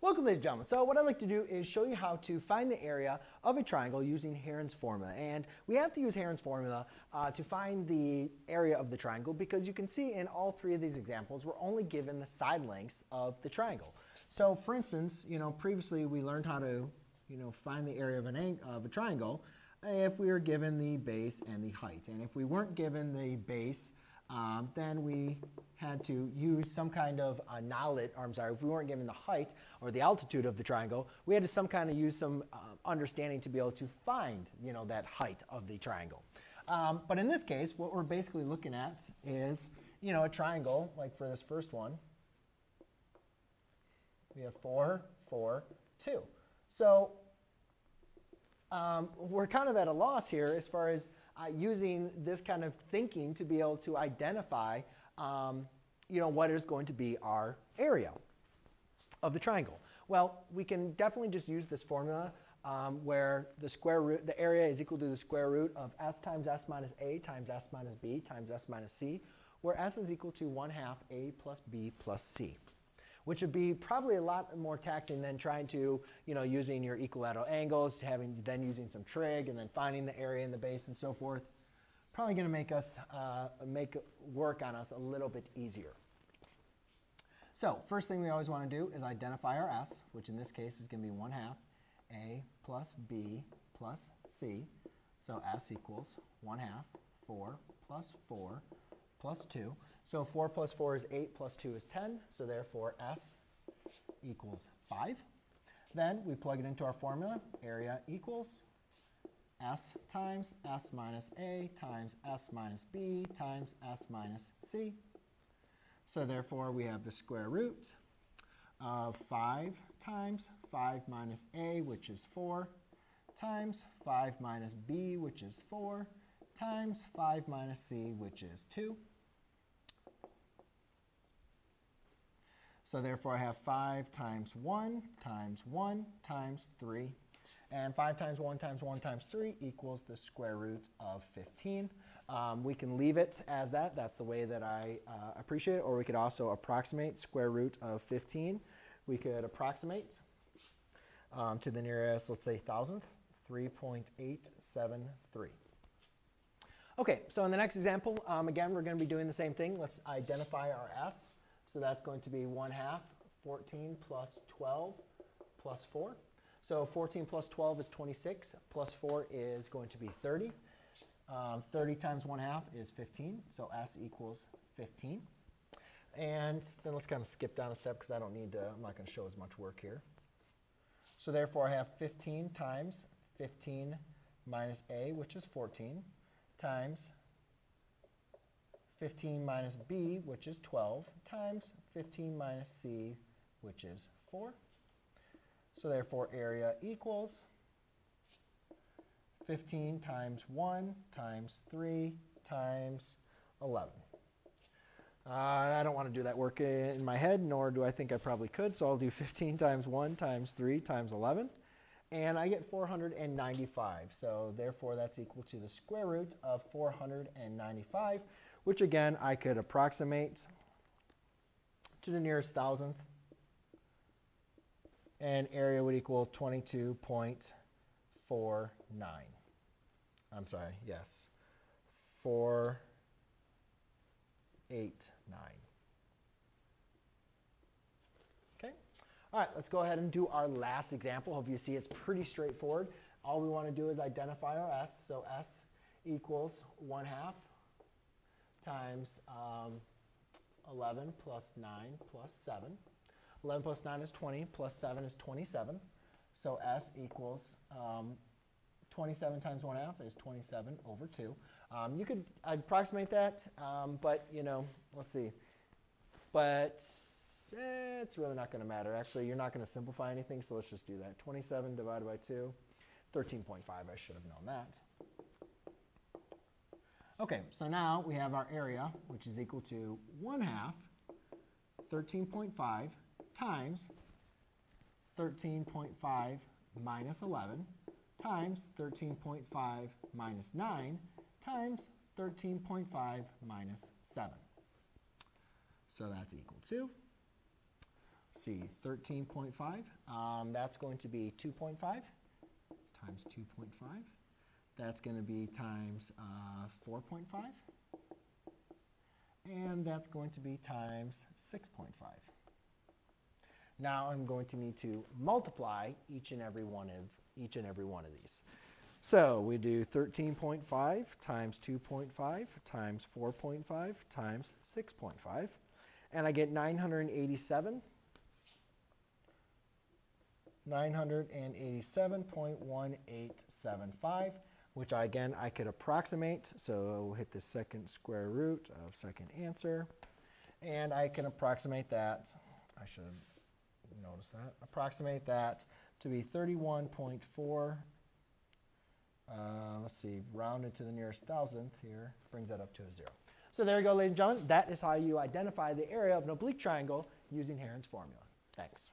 Welcome, ladies and gentlemen. So what I'd like to do is show you how to find the area of a triangle using Heron's formula. And we have to use Heron's formula to find the area of the triangle because you can see in all three of these examples we're only given the side lengths of the triangle. So for instance, previously we learned how to find the area of a triangle if we were given the base and the height. And if we weren't given the base, then we had to use some kind of knowledge, or I'm sorry, if we weren't given the height or the altitude of the triangle, we had to use some understanding to be able to find that height of the triangle. But in this case, what we're basically looking at is a triangle, like for this first one, we have 4, 4, 2. So we're kind of at a loss here as far as using this kind of thinking to be able to identify what is going to be our area of the triangle. Well, we can definitely just use this formula where the square root, the area is equal to the square root of s times s minus a times s minus b times s minus c, where s is equal to 1/2 a plus b plus c, which would be probably a lot more taxing than trying to, using your equilateral angles, then using some trig, and then finding the area and the base and so forth. Probably going to make us work on us a little bit easier. So first thing we always want to do is identify our s, which in this case is going to be 1/2 a plus b plus c. So s equals 1/2 4 plus 2. So 4 plus 4 is 8 plus 2 is 10. So therefore, s equals 5. Then we plug it into our formula. Area equals s times s minus a times s minus b times s minus c. So therefore, we have the square root of 5 times 5 minus a, which is 4, times 5 minus b, which is 4, times 5 minus c, which is 2. So therefore, I have 5 times 1 times 1 times 3. And 5 times 1 times 1 times 3 equals the square root of 15. We can leave it as that. That's the way that I appreciate it. Or we could also approximate square root of 15. We could approximate to the nearest, let's say, thousandth, 3.873. OK, so in the next example, again, we're going to be doing the same thing. Let's identify our s. So that's going to be 1/2, 14 plus 12 plus 4. So 14 plus 12 is 26, plus 4 is going to be 30. 30 times 1/2 is 15, so s equals 15. And then let's kind of skip down a step because I'm not going to show as much work here. So therefore, I have 15 times 15 minus a, which is 14, times 15 minus b, which is 12, times 15 minus c, which is 4. So therefore, area equals 15 times 1 times 3 times 11. I don't want to do that work in my head, nor do I think I probably could. So I'll do 15 times 1 times 3 times 11. And I get 495. So therefore, that's equal to the square root of 495, which again, I could approximate to the nearest thousandth. And area would equal 22.49. I'm sorry, yes, 489. OK? All right, let's go ahead and do our last example. Hope you see it's pretty straightforward. All we want to do is identify our s. So s equals 1/2 times 11 plus 9 plus 7. 11 plus 9 is 20, plus 7 is 27. So s equals 27 times 1/2 is 27 over 2. You could approximate that, but let's see. But it's really not going to matter. Actually, you're not going to simplify anything, so let's just do that. 27 divided by 2, 13.5. I should have known that. OK, so now we have our area, which is equal to 1/2, 13.5, times 13.5 minus 11, times 13.5 minus 9, times 13.5 minus 7. So that's equal to see, 13.5. That's going to be 2.5 times 2.5. That's going to be times 4.5. And that's going to be times 6.5. Now I'm going to need to multiply each and every one of these. So we do 13.5 times 2.5 times 4.5 times 6.5. And I get 987. 987.1875, which I could approximate. So we'll hit the second square root of second answer. And I can approximate that. I should notice that. Approximate that to be 31.4. Let's see, rounded to the nearest thousandth here, brings that up to a zero. So there you go, ladies and gentlemen. That is how you identify the area of an oblique triangle using Heron's formula. Thanks.